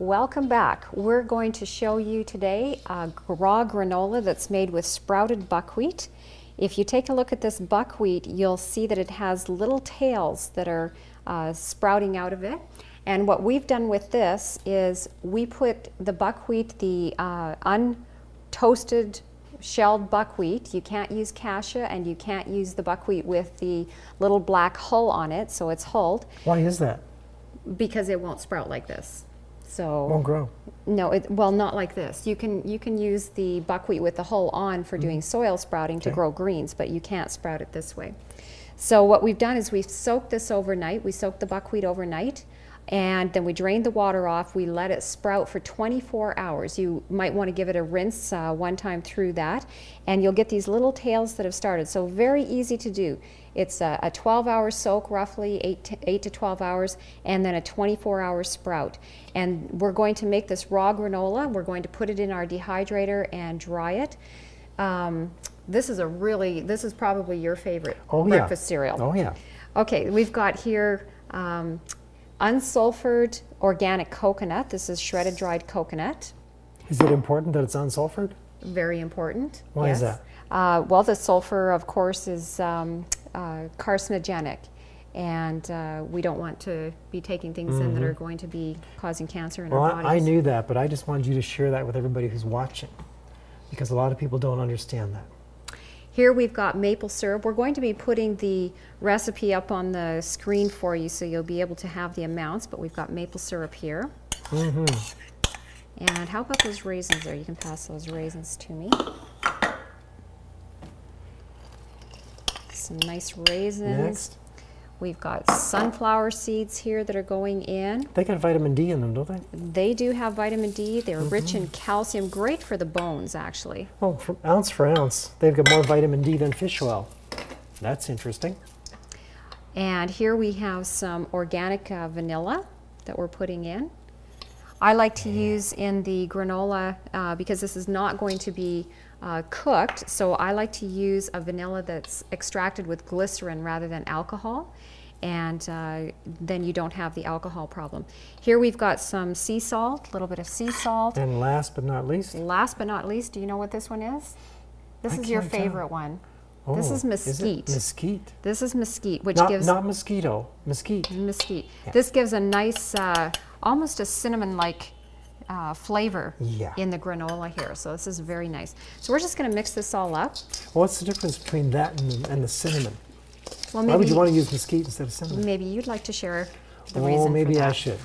Welcome back. We're going to show you today a raw granola that's made with sprouted buckwheat. If you take a look at this buckwheat, you'll see that it has little tails that are sprouting out of it. And what we've done with this is we put the buckwheat, the untoasted shelled buckwheat. You can't use cassia and you can't use the buckwheat with the little black hull on it, so it's hulled. Why is that? Because it won't sprout like this. So won't grow. No, well, not like this. You can use the buckwheat with the hull on for doing soil sprouting to grow greens, but you can't sprout it this way. So what we've done is we've soaked this overnight. We soaked the buckwheat overnight, and then we drained the water off. We let it sprout for 24 hours. You might want to give it a rinse one time through that, and you'll get these little tails that have started. So very easy to do. It's a 12-hour soak, roughly 8 to 12 hours, and then a 24-hour sprout. And we're going to make this raw granola. We're going to put it in our dehydrator and dry it. This is probably your favorite breakfast cereal. Oh yeah. Okay, we've got here unsulfured organic coconut. This is shredded dried coconut. Is it important that it's unsulfured? Very important. Why is that? Well, the sulfur, of course, is carcinogenic, and we don't want to be taking things in that are going to be causing cancer in our bodies. I knew that, but I just wanted you to share that with everybody who's watching, because a lot of people don't understand that. Here we've got maple syrup. We're going to be putting the recipe up on the screen for you so you'll be able to have the amounts, but we've got maple syrup here. And how about those raisins there? You can pass those raisins to me. Some nice raisins. Next. We've got sunflower seeds here that are going in. They got vitamin D in them, don't they? They do have vitamin D. They're rich in calcium, great for the bones, actually. Well, for ounce, they've got more vitamin D than fish oil. That's interesting. And here we have some organic vanilla that we're putting in. I like to use in the granola, because this is not going to be cooked, so I like to use a vanilla that's extracted with glycerin rather than alcohol, and then you don't have the alcohol problem. Here we've got some sea salt, a little bit of sea salt. And last but not least? Last but not least, do you know what this one is? This is your favorite one. Oh, this is mesquite. Is it mesquite? This is mesquite, which gives... Not mosquito, mesquite. Mesquite. Yeah. This gives a nice, almost a cinnamon-like flavor in the granola here. So this is very nice. So we're just going to mix this all up. Well, what's the difference between that and the cinnamon? Well, maybe, why would you want to use mesquite instead of cinnamon? Maybe you'd like to share the reason for that. Oh, maybe I should.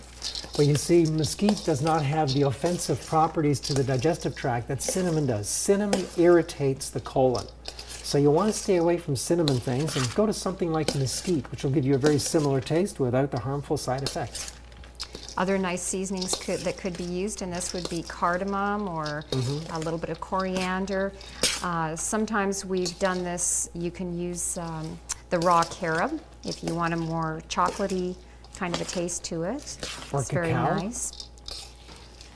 Well, you see, mesquite does not have the offensive properties to the digestive tract that cinnamon does. Cinnamon irritates the colon. So you want to stay away from cinnamon things and go to something like mesquite, which will give you a very similar taste without the harmful side effects. Other nice seasonings that could be used in this would be cardamom or a little bit of coriander. Sometimes we've done this, you can use the raw carob if you want a more chocolatey kind of a taste to it. Or it's cacao. Very nice.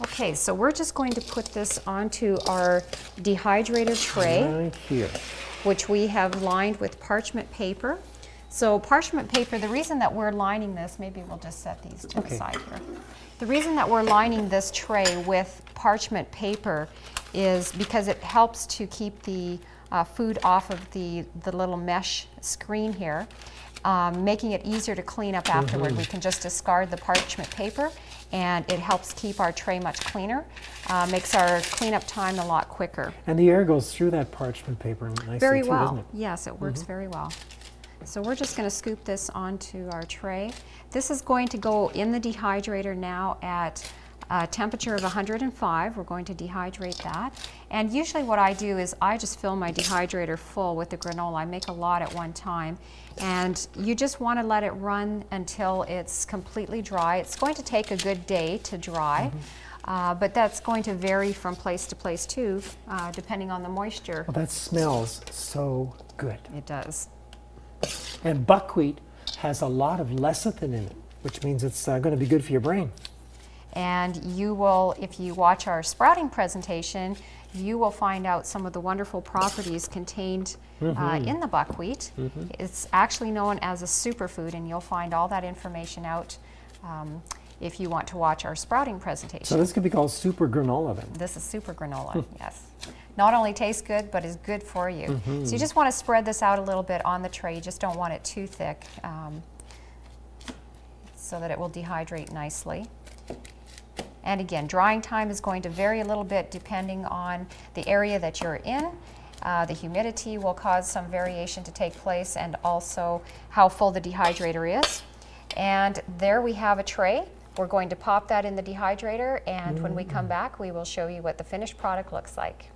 Okay, so we're just going to put this onto our dehydrator tray, right here, which we have lined with parchment paper. So parchment paper, the reason that we're lining this, maybe we'll just set these to the side here. The reason that we're lining this tray with parchment paper is because it helps to keep the food off of the little mesh screen here, making it easier to clean up afterward. We can just discard the parchment paper, and it helps keep our tray much cleaner, makes our cleanup time a lot quicker. And the air goes through that parchment paper nicely too, doesn't it? Yes, it works very well. So we're just going to scoop this onto our tray. This is going to go in the dehydrator now at a temperature of 105. We're going to dehydrate that. And usually what I do is I just fill my dehydrator full with the granola. I make a lot at one time. And you just want to let it run until it's completely dry. It's going to take a good day to dry. But that's going to vary from place to place too, depending on the moisture. Well, that smells so good. It does. And buckwheat has a lot of lecithin in it, which means it's going to be good for your brain. And you will, if you watch our sprouting presentation, you will find out some of the wonderful properties contained in the buckwheat. It's actually known as a superfood, and you'll find all that information out if you want to watch our sprouting presentation. So this could be called super granola then. This is super granola, yes. Not only tastes good, but is good for you. Mm-hmm. So you just want to spread this out a little bit on the tray. You just don't want it too thick so that it will dehydrate nicely. And again, drying time is going to vary a little bit depending on the area that you're in. The humidity will cause some variation to take place, and also how full the dehydrator is. And there we have a tray. We're going to pop that in the dehydrator, and when we come back, we will show you what the finished product looks like.